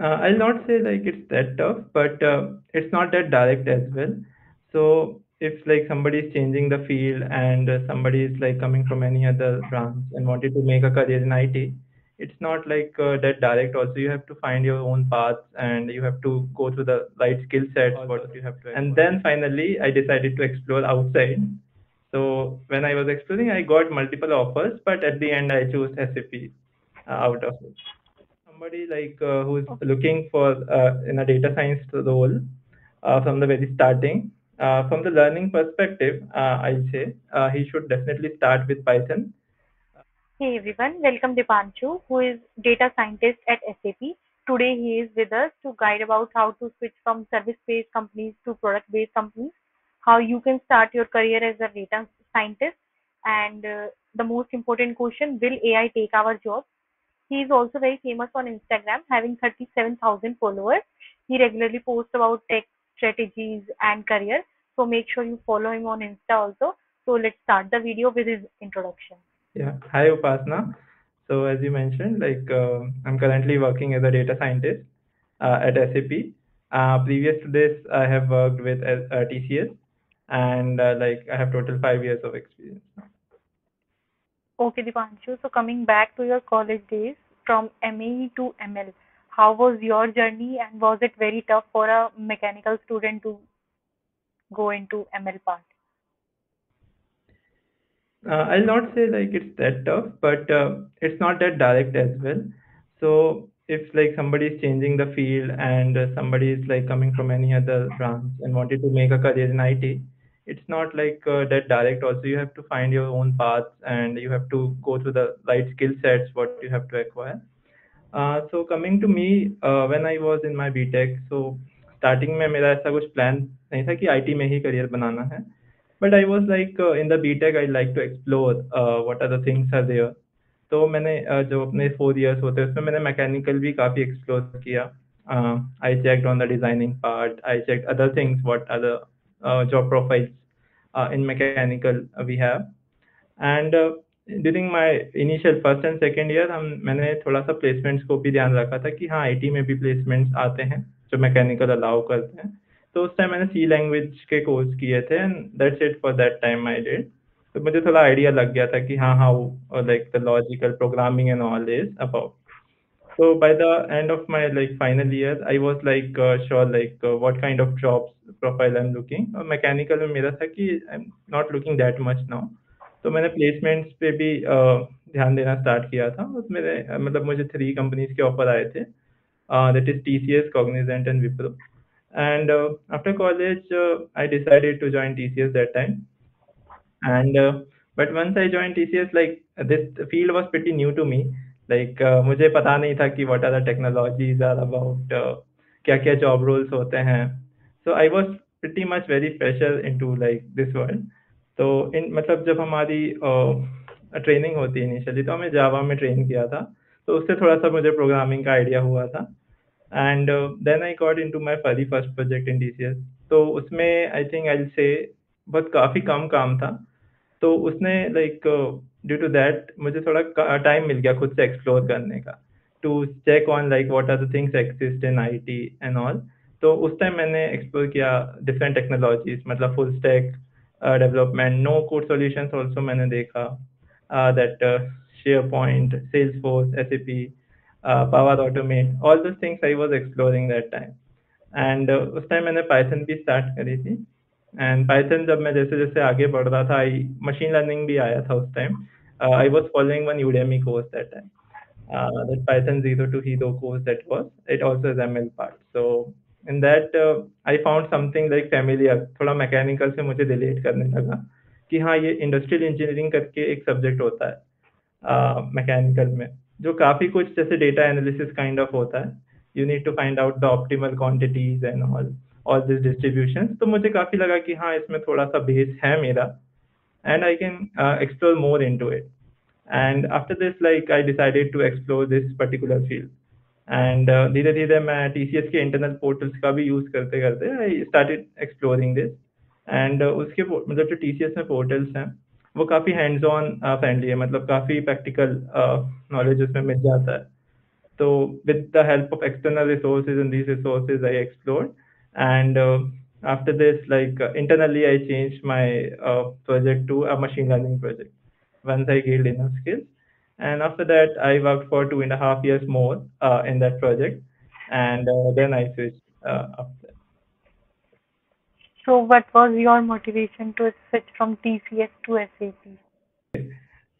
I'll not say like it's that tough, but it's not that direct as well. So if like somebody is changing the field and somebody is like coming from any other branch and wanted to make a career in IT, it's not like that direct. Also, you have to find your own paths and you have to go through the right skill sets. What you have to. And then finally, I decided to explore outside. So when I was exploring, I got multiple offers, but at the end, I chose SAP out of it. Somebody like who's looking for in a data science role from the very starting, from the learning perspective, I say he should definitely start with Python. Hey everyone, welcome Deepanshu, who is data scientist at SAP. Today he is with us to guide about how to switch from service-based companies to product-based companies, how you can start your career as a data scientist, and the most important question, will AI take our job? He is also very famous on Instagram, having 37,000 followers. He regularly posts about tech strategies and career. So make sure you follow him on Insta also. So let's start the video with his introduction. Yeah. Hi, Upasana. So as you mentioned, like I'm currently working as a data scientist at SAP. Previous to this, I have worked with TCS, and like I have total 5 years of experience now. Okay, Deepanshu. So coming back to your college days, from MA to ML, how was your journey, and was it very tough for a mechanical student to go into ML part? I'll not say like it's that tough, but it's not that direct as well. So if like somebody is changing the field and somebody is like coming from any other branch and wanted to make a career in IT, it's not like that direct. Also, you have to find your own paths and you have to go through the right skill sets, what you have to acquire. So coming to me, when I was in my BTech, so starting में मेरा ऐसा कुछ plan नहीं था कि IT में ही career बनाना है. But I was like in the BTech, I like to explore what other things are there. So मैंने जो अपने 4 years होते हैं उसमें मैंने mechanical भी काफी explore किया. I checked on the designing part. I checked other things, what other job profiles in mechanical we have. And during my initial first and second year, मैंने थोड़ा सा placements को भी ध्यान रखा था कि हाँ IT में भी placements आते हैं जो mechanical allow करते हैं. तो उस टाइम मैंने C language के course किए थे and that's it for that time I did. तो मुझे थोड़ा idea लग गया था कि हाँ how like the logical programming and all is about. So by the end of my like final year, I was like sure like what kind of jobs profile I'm looking. और mechanical में मेरा था कि I'm not looking that much now. तो मैंने placements पे भी ध्यान देना start किया था. मेरे मतलब मुझे 3 companies के offer आए थे. That is TCS, Cognizant and Wipro. And after college, I decided to join TCS that time. And but once I joined TCS, like this field was pretty new to me. Like मुझे पता नहीं था कि what other technologies are about, क्या-क्या job roles होते हैं. So I was pretty much very special into like this world. तो इन मतलब जब हमारी training होती है initially, तो हमें Java में train किया था. तो उससे थोड़ा सा मुझे programming का idea हुआ था. And then I got into my very first project in TCS. तो उसमें I think I'll say बहुत काफी कम काम था. तो उसने like due to that मुझे थोड़ा time मिल गया खुद से explore करने का. To check on like what are the things exist in IT and all. तो उस time मैंने explore किया different technologies मतलब full stack development, no code solutions also मैंने देखा that SharePoint, Salesforce, SAP, Power Automate, all those things I was exploring that time. And उस time मैंने Python भी start करी थी. And Python जब मैं जैसे-जैसे आगे बढ़ रहा था, machine learning भी आया था उस time. I was following one Udemy course that time. That Python 0 to Hero course that was. It also is ML part. So in that I found something like familiar. थोड़ा mechanical से मुझे relate करने लगा कि हाँ ये industrial engineering करके एक subject होता है mechanical में. जो काफी कुछ जैसे data analysis kind of होता है, you need to find out the optimal quantities and all these distributions. तो मुझे काफी लगा कि हाँ इसमें थोड़ा सा base है मेरा, and I can explore more into it. And after this, like I decided to explore this particular field. And धीरे-धीरे मैं TCS के internal portals का भी use करते-करते I started exploring this. And उसके मतलब जो TCS में portals हैं, वो काफी hands-on friendly है मतलब काफी practical knowledge उसमें मिल जाता है So with the help of external resources and these resources, I explored. And after this, internally, I changed my project to a machine learning project once I gained enough skills. And after that, I worked for 2.5 years more in that project. And then I switched up there. So what was your motivation to switch from TCS to SAP?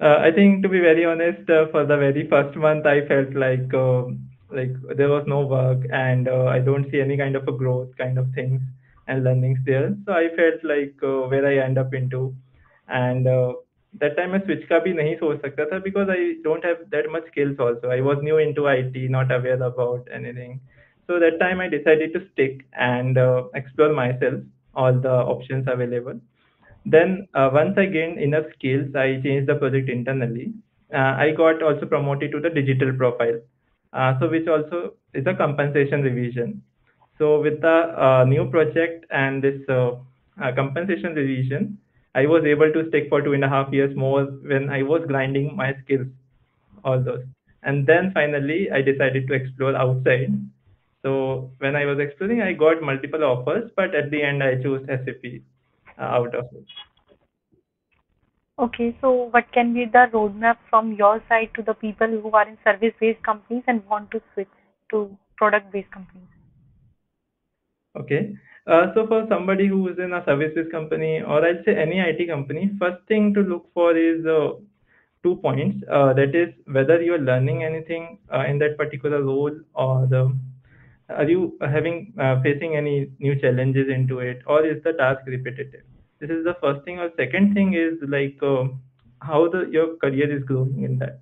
I think, to be very honest, for the very first month, I felt like there was no work and I don't see any kind of a growth kind of things and learnings there. So I felt like where I end up into. And that time I switch ka bhi nahi soch sakta tha because I don't have that much skills also. I was new into IT, not aware about anything. So that time I decided to stick and explore myself, all the options available. Then once I gained enough skills, I changed the project internally. I got also promoted to the digital profile, so which also is a compensation revision. So with the new project and this compensation revision, I was able to stick for 2.5 years more when I was grinding my skills, all those. And then finally, I decided to explore outside. So when I was exploring, I got multiple offers, but at the end, I chose SAP. Out of it. Okay, so what can be the roadmap from your side to the people who are in service-based companies and want to switch to product-based companies? Okay, so for somebody who is in a service-based company, or I'd say any IT company, first thing to look for is 2 points. That is whether you're learning anything in that particular role, or are you facing any new challenges into it, or is the task repetitive? This is the first thing. Or second thing is how your career is growing in that.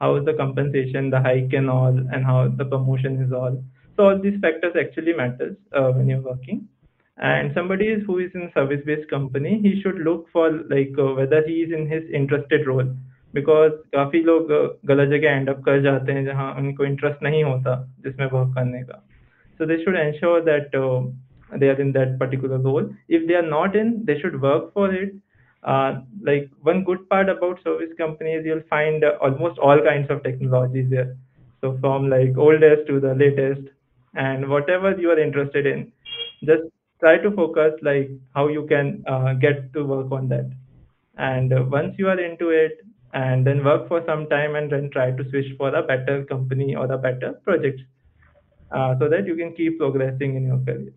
How is the compensation, the hike and all, and how the promotion is all. So all these factors actually matters when you're working. And somebody who is in a service-based company, he should look for whether he is in his interested role, because काफी लोग गलत जगह end up कर जाते हैं जहाँ उनको interest नहीं होता जिसमें work करने का. So they should ensure that they are in that particular role. If they are not in, they should work for it. One good part about service companies, you'll find almost all kinds of technologies there. So from oldest to the latest, and whatever you are interested in, just try to focus how you can get to work on that. And once you are into it, and then work for some time and then try to switch for a better company or a better project. So that you can keep progressing in your career.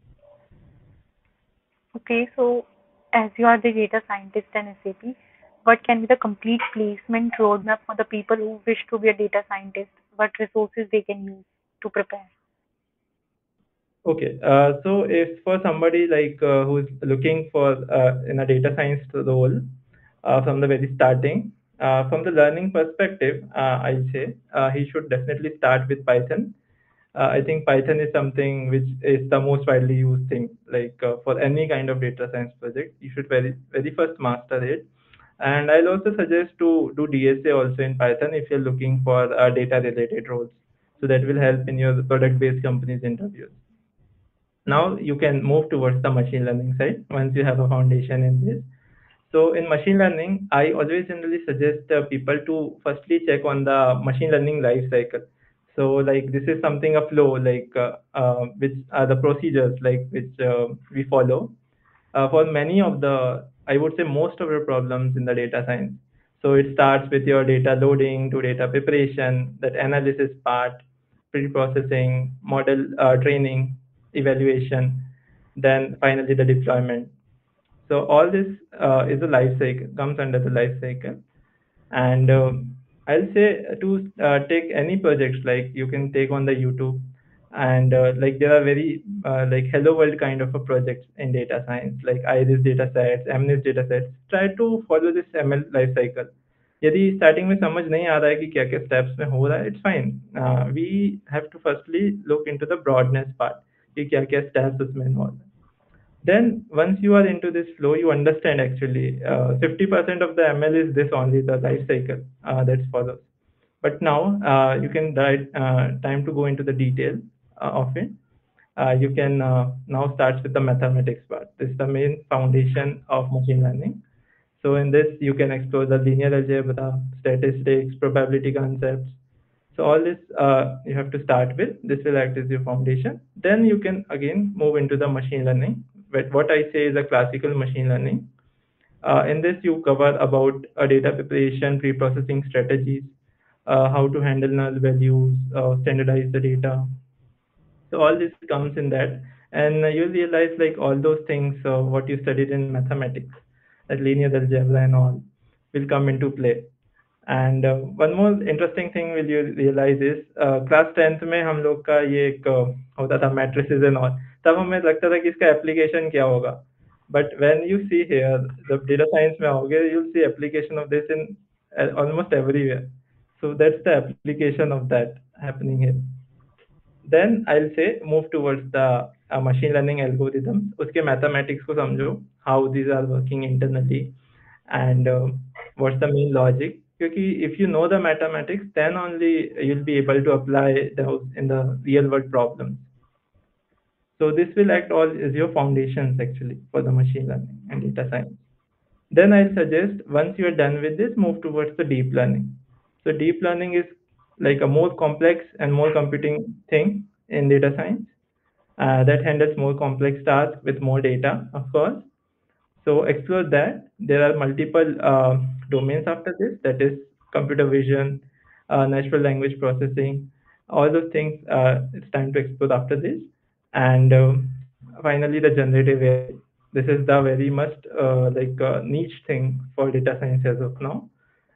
Okay, so as you are the data scientist in SAP, what can be the complete placement roadmap for the people who wish to be a data scientist? What resources they can use to prepare? Okay, so if for somebody who's looking for in a data science role from the very starting, from the learning perspective, I'll say he should definitely start with Python. I think Python is something which is the most widely used thing, for any kind of data science project. You should very first master it. And I'll also suggest to do DSA also in Python if you're looking for data related roles. So that will help in your product-based companies interviews. Now you can move towards the machine learning side once you have a foundation in this. So in machine learning, I always generally suggest people to firstly check on the machine learning life cycle. So this is something a flow, which are the procedures which we follow for many of the, I would say most of the problems in the data science. So it starts with your data loading to data preparation, that analysis part, pre-processing, model training, evaluation, then finally the deployment. So all this is a life cycle, comes under the life cycle. And I'll say to take any projects, you can take on the YouTube, and there are very hello world kind of a projects in data science, Iris datasets, MNIST datasets. Try to follow this ML life cycle. Yadi starting में समझ नहीं आ रहा है कि क्या-क्या steps में हो रहा है, it's fine. We have to firstly look into the broadness part, कि क्या-क्या steps उसमें involved. Then once you are into this flow, you understand actually 50% of the ML is this only, the life cycle that's followed. But now you can write time to go into the detail of it. You can now start with the mathematics part. This is the main foundation of machine learning. So in this, you can explore the linear algebra, statistics, probability concepts, So all this you have to start with. This will act as your foundation. Then you can again move into the machine learning. But what I say is a classical machine learning. In this, you cover about data preparation, pre-processing strategies, how to handle null values, standardize the data. So all this comes in that. And you'll realize like all those things, what you studied in mathematics, like linear algebra and all, will come into play. And one more interesting thing will you realize is class 10th में हम लोग का ये एक होता था matrices and all. तब हमें लगता था कि इसका application क्या होगा. But when you see here, the data science में आओगे, you'll see application of this in almost everywhere. So that's the application of that happening here. Then I'll say move towards the machine learning algorithms. उसके mathematics को समझो, how these are working internally, and what's the main logic. Because if you know the mathematics, then only you'll be able to apply those in the real world problems. So this will act all as your foundations actually for the machine learning and data science. Then I suggest once you are done with this, move towards the deep learning. So deep learning is like a more complex and more computing thing in data science that handles more complex tasks with more data, of course. So explore that. There are multiple domains after this, that is computer vision, natural language processing, all those things it's time to explore after this. And finally, the generative AI. This is the very much niche thing for data science as of now.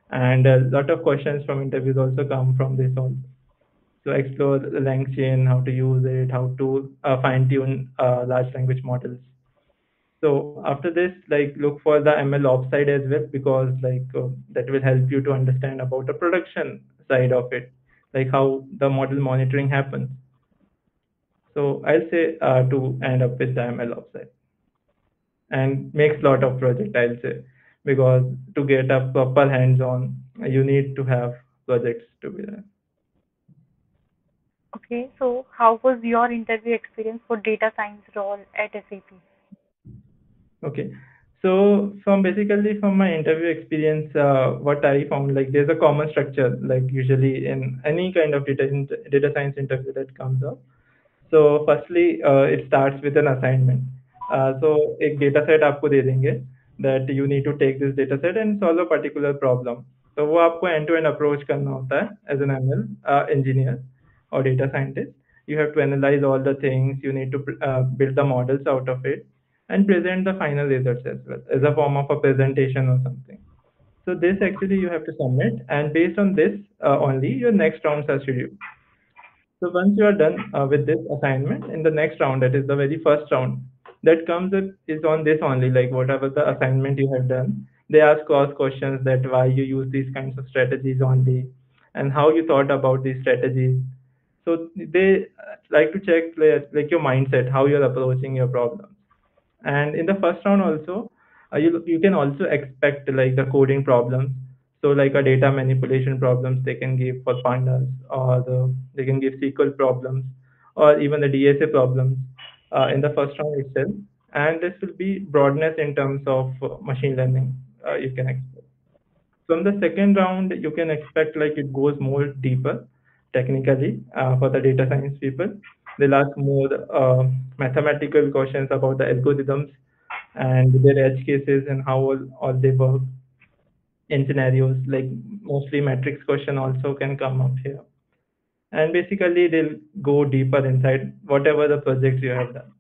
And a lot of questions from interviews also come from this also. So explore the language chain, how to use it, how to fine tune large language models. So after this, like look for the MLOps side as well, because that will help you to understand about the production side of it, like how the model monitoring happens. So I'll say to end up with the MLOps side, and makes a lot of project, I'll say, because to get a proper hands-on, you need to have projects to be there. Okay, so how was your interview experience for data science role at SAP? Okay, so from my interview experience, what I found, like there's a common structure, like usually in any kind of data science interview that comes up. So firstly, it starts with an assignment. So a data set आपको दे देंगे that you need to take this data set and solve a particular problem. So वो आपको end-to-end approach करना होता है as an ML engineer or data scientist. You have to analyze all the things. You need to build the models out of it, and present the final results as well as a form of a presentation or something. So this actually you have to submit, and based on this only your next rounds are scheduled. So once you are done with this assignment, in the next round, that is the very first round, that comes up is on this only, like whatever the assignment you have done. They ask cross questions that why you use these kinds of strategies only, and how you thought about these strategies. So they like to check like your mindset, how you're approaching your problem. And in the first round also, you can also expect like the coding problems. So like a data manipulation problems they can give for pandas, or they can give SQL problems, or even the DSA problems in the first round itself. And this will be broadness in terms of machine learning you can expect. From the second round, you can expect like it goes more deeper technically for the data science people. They'll ask more mathematical questions about the algorithms and their edge cases and how all they work in scenarios, like mostly matrix question also can come up here. And basically they'll go deeper inside whatever the projects you have done.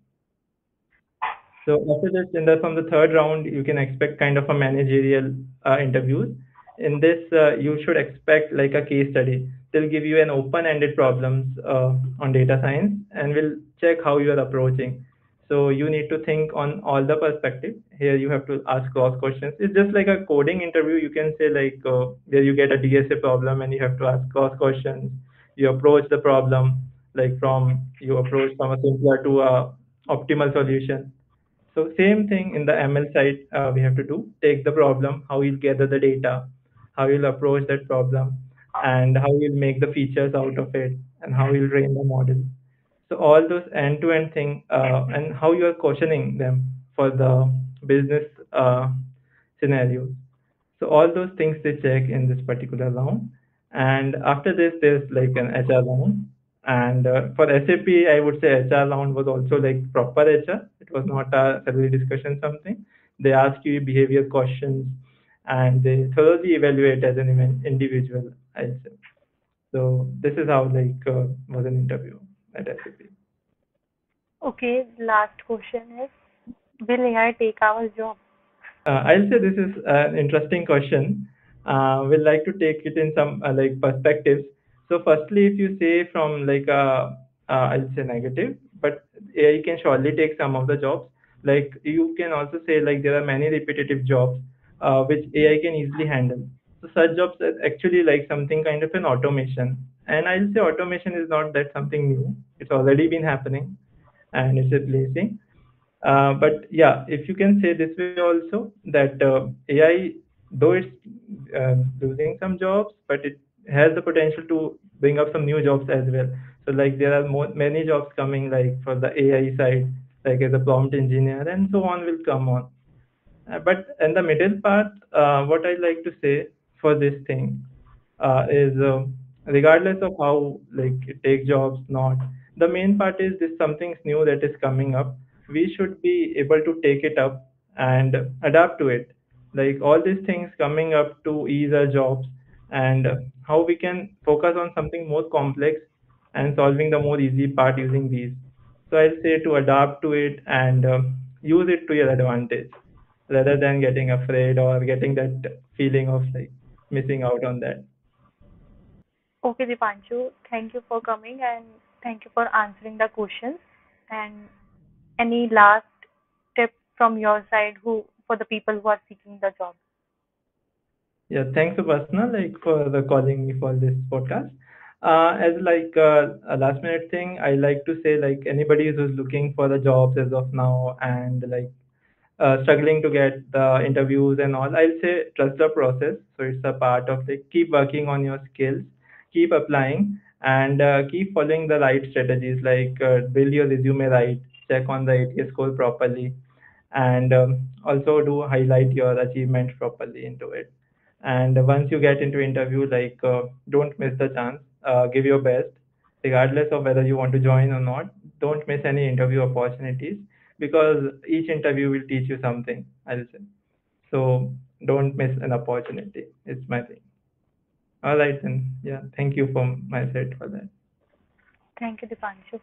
So after this, from the third round, you can expect kind of a managerial interviews. In this, you should expect like a case study. They'll give you an open-ended problems on data science, and will check how you are approaching. So you need to think on all the perspectives. Here you have to ask cross questions. It's just like a coding interview. You can say like there you get a DSA problem and you have to ask cross questions. You approach the problem like from a simpler to a optimal solution. So same thing in the ML side we have to do. Take the problem, how you'll gather the data, how you'll approach that problem, and how you'll make the features out of it, and how you'll train the model. So all those end-to-end thing and how you are questioning them for the business scenarios. So all those things they check in this particular round. And after this, there's like an HR round. And for SAP, I would say HR round was also like proper HR. It was not a salary discussion something. They ask you behavior questions and they thoroughly evaluate as an individual, I'd say. So this is how like was an interview at SAP. Okay, last question is, will AI take our job? I'll say this is an interesting question. We'll like to take it in some like perspectives. So firstly, if you say from like I'll say negative, but AI can surely take some of the jobs. Like you can also say like there are many repetitive jobs which AI can easily handle. So such jobs are actually like something kind of an automation. And I'll say automation is not that something new. It's already been happening and it's replacing. But yeah, if you can say this way also that AI, though it's losing some jobs, but it has the potential to bring up some new jobs as well. So like there are many jobs coming like for the AI side, like as a prompt engineer and so on will come on. But in the middle part, what I like to say for this thing is regardless of how like it takes jobs, not the main part is this something new that is coming up. We should be able to take it up and adapt to it. Like all these things coming up to ease our jobs and how we can focus on something more complex and solving the more easy part using these. So I'll say to adapt to it and use it to your advantage rather than getting afraid or getting that feeling of like missing out on that. Okay, Deepanshu, thank you for coming and thank you for answering the questions. And any last tip from your side for the people who are seeking the job? Yeah, thanks Upasana, like for the calling me for this podcast. As like a last minute thing, I like to say like anybody who's looking for the jobs as of now and like struggling to get the interviews and all, I'll say trust the process. So it's a part of like keep working on your skills, keep applying and keep following the right strategies like build your resume right, check on the ATS score properly and also do highlight your achievements properly into it. And once you get into interview, like don't miss the chance, give your best regardless of whether you want to join or not. Don't miss any interview opportunities, because each interview will teach you something, I'll say. So don't miss an opportunity. It's my thing. All right, then. Yeah, thank you for my side for that. Thank you, Deepanshu.